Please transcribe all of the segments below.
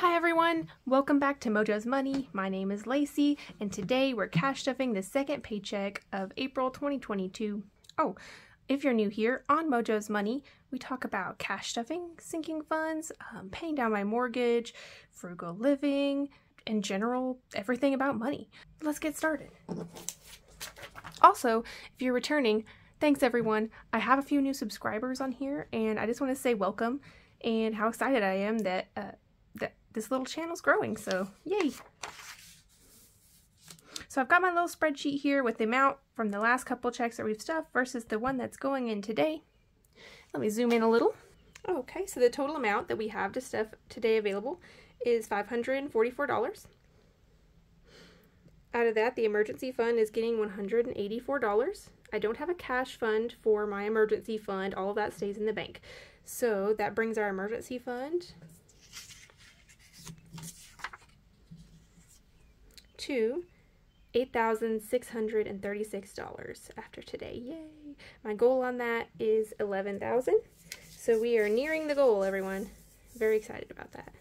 Hi everyone, welcome back to Mojo's Money. My name is Lacey, and today we're cash stuffing the second paycheck of April 2022. Oh, if you're new here, on Mojo's Money, we talk about cash stuffing, sinking funds, paying down my mortgage, frugal living, in general, everything about money. Let's get started. Also, if you're returning, thanks everyone. I have a few new subscribers on here, and I just want to say welcome and how excited I am that this little channel's growing, so yay! So I've got my little spreadsheet here with the amount from the last couple checks that we've stuffed versus the one that's going in today. Let me zoom in a little. Okay, so the total amount that we have to stuff today available is $544. Out of that, the emergency fund is getting $184. I don't have a cash fund for my emergency fund. All of that stays in the bank. So that brings our emergency fund to $8,636 after today. Yay! My goal on that is $11,000. So we are nearing the goal, everyone. Very excited about that.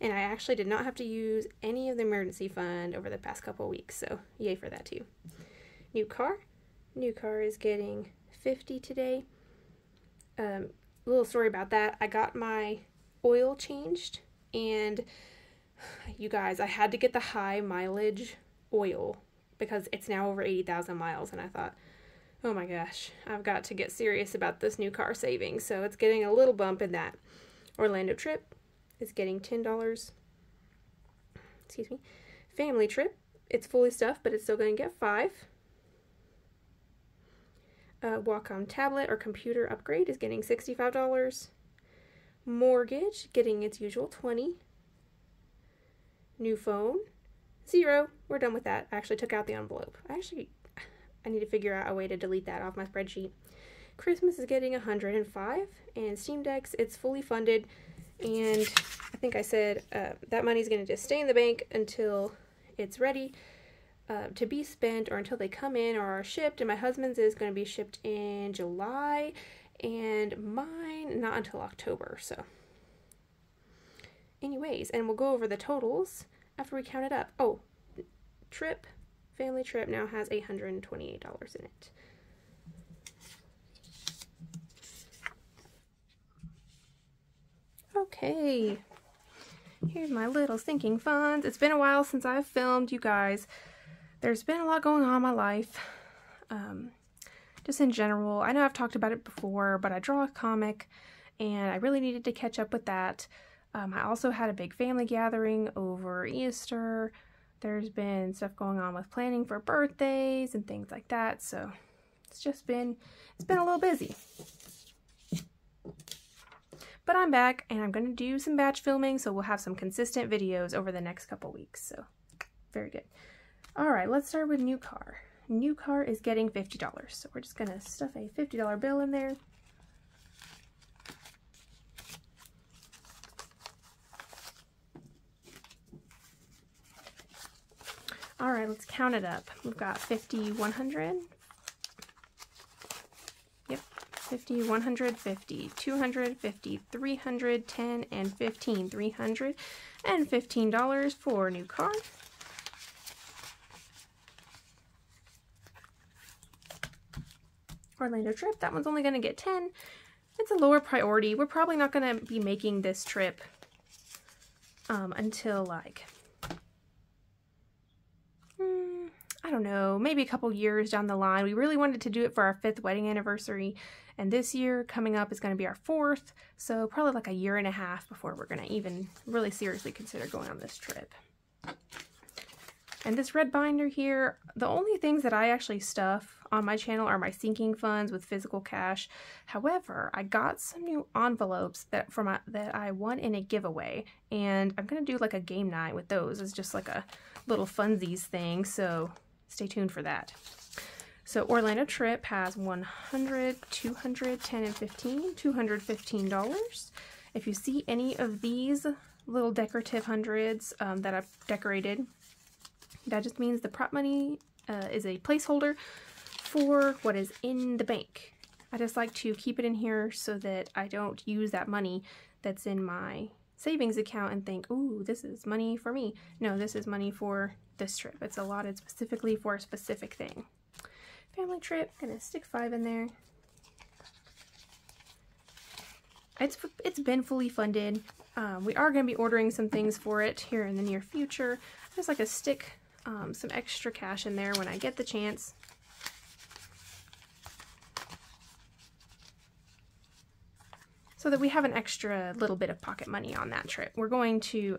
And I actually did not have to use any of the emergency fund over the past couple weeks, so yay for that too. New car. New car is getting $50 today. A little story about that. I got my oil changed. And you guys, I had to get the high mileage oil because it's now over 80,000 miles. And I thought, oh my gosh, I've got to get serious about this new car saving. So it's getting a little bump in that. Orlando trip is getting $10. Excuse me. Family trip. It's fully stuffed, but it's still going to get $5. Wacom tablet or computer upgrade is getting $65. Mortgage getting its usual $20. New phone, $0. We're done with that. I actually took out the envelope. I need to figure out a way to delete that off my spreadsheet. Christmas is getting $105, and Steam Deck's, it's fully funded, and I think I said that money's going to just stay in the bank until it's ready to be spent, or until they come in or are shipped. And my husband's is going to be shipped in July. And mine, not until October, so. Anyways, and we'll go over the totals after we count it up. Oh, trip, family trip now has $828 in it. Okay, here's my little sinking funds. It's been a while since I've filmed, you guys. There's been a lot going on in my life. Just in general, I know I've talked about it before, but I draw a comic and I really needed to catch up with that. I also had a big family gathering over Easter. There's been stuff going on with planning for birthdays and things like that, so it's just been, a little busy. But I'm back and I'm going to do some batch filming, so we'll have some consistent videos over the next couple weeks, so very good. Alright, let's start with new car. New car is getting $50, so we're just going to stuff a $50 bill in there. All right, let's count it up. We've got 50, 100. Yep, 50, 100, 50, 200, 50, 300, 10, and 15. $315 for new car. Orlando trip, that one's only going to get 10. It's a lower priority. We're probably not going to be making this trip until like, I don't know, maybe a couple years down the line. We really wanted to do it for our 5th wedding anniversary, and this year coming up is going to be our 4th, so probably like a year and a half before we're going to even really seriously consider going on this trip. And this red binder here, the only things that I actually stuff on my channel are my sinking funds with physical cash. However, I got some new envelopes that I won in a giveaway, and I'm gonna do like a game night with those. It's just like a little funsies thing, so stay tuned for that. So Orlando trip has 100, 200, 10, and 15, $215. If you see any of these little decorative hundreds that I've decorated, that just means the prop money is a placeholder for what is in the bank. I just like to keep it in here so that I don't use that money that's in my savings account and think, ooh, this is money for me. No, this is money for this trip. It's allotted specifically for a specific thing. Family trip, gonna stick 5 in there. It's been fully funded. We are going to be ordering some things for it here in the near future. I just like to stick some extra cash in there when I get the chance. So that we have an extra little bit of pocket money on that trip. We're going to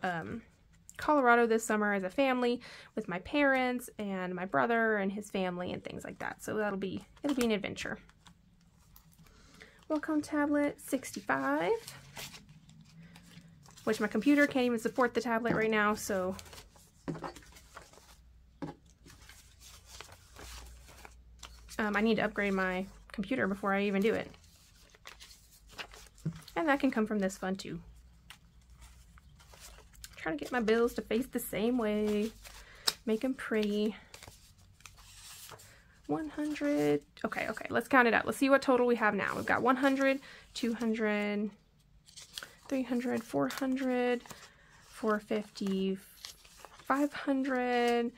Colorado this summer as a family with my parents and my brother and his family and things like that. So it'll be an adventure. Welcome tablet 65, which my computer can't even support the tablet right now, so I need to upgrade my computer before I even do it. And that can come from this fund too. I'm trying to get my bills to face the same way, make them pretty. 100, okay, let's count it up. Let's see what total we have now. We've got 100, 200, 300, 400, 450, 500,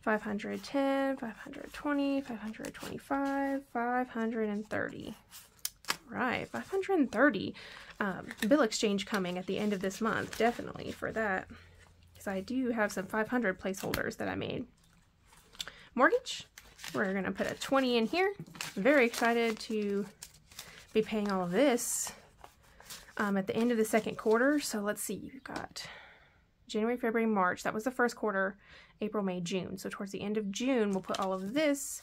510, 520, 525, 530. All right, 530. Bill exchange coming at the end of this month, definitely for that, because I do have some 500 placeholders that I made. Mortgage? We're going to put a 20 in here. I'm very excited to be paying all of this at the end of the second quarter. So let's see, you've got January, February, March. That was the first quarter, April, May, June. So towards the end of June, we'll put all of this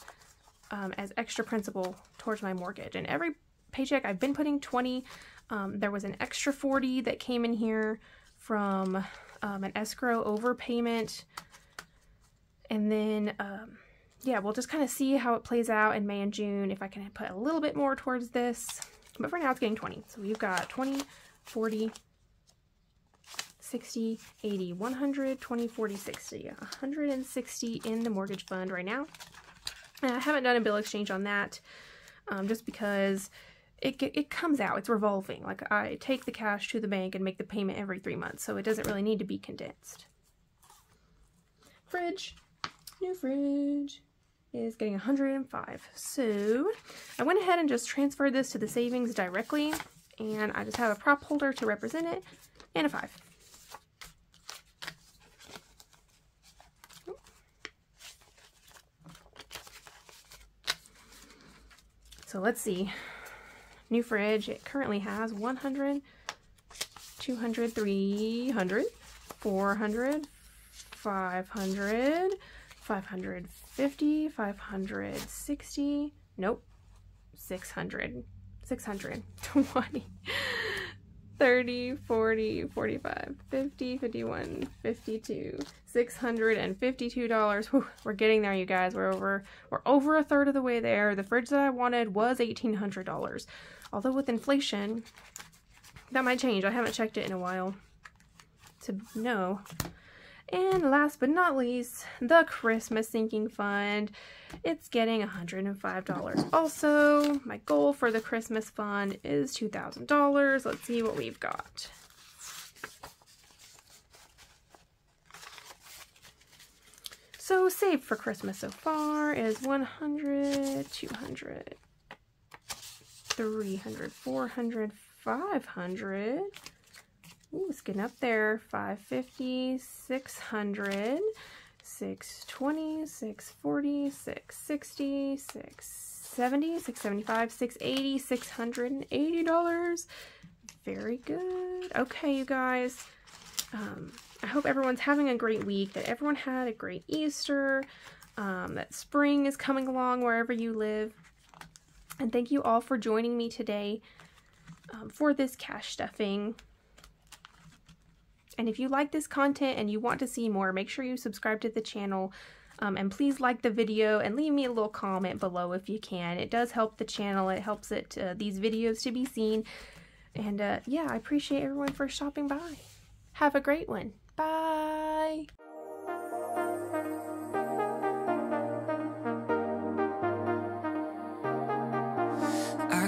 as extra principal towards my mortgage. And every paycheck I've been putting 20. There was an extra 40 that came in here from an escrow overpayment. And then... yeah, we'll just kind of see how it plays out in May and June, if I can put a little bit more towards this. But for now, it's getting 20. So we've got 20, 40, 60, 80, 100, 20, 40, 60, 160 in the mortgage fund right now. And I haven't done a bill exchange on that just because it comes out. It's revolving. Like, I take the cash to the bank and make the payment every 3 months, so it doesn't really need to be condensed. Fridge. New fridge is getting 105. So I went ahead and just transferred this to the savings directly, and I just have a prop holder to represent it and a 5. So let's see. New fridge, it currently has 100, 200, 300, 400, 500, 550, 560, nope, 600, 620, 30, 40, 45, 50, 51, 52, $652. Whew, we're getting there, you guys. We're over a third of the way there. The fridge that I wanted was $1,800. Although with inflation, that might change. I haven't checked it in a while to know. And last but not least, the Christmas sinking fund. It's getting $105. Also, my goal for the Christmas fund is $2,000. Let's see what we've got. So saved for Christmas so far is 100, 200, 300, 400, 500. Ooh, it's getting up there. 550, 600, 620, 640, 660, 670, 675, 680, $680. Very good. Okay, you guys. I hope everyone's having a great week, that everyone had a great Easter, that spring is coming along wherever you live. And thank you all for joining me today for this cash stuffing. And if you like this content and you want to see more, make sure you subscribe to the channel and please like the video and leave me a little comment below if you can. It does help the channel. It helps it these videos to be seen. And yeah, I appreciate everyone for stopping by. Have a great one. Bye. I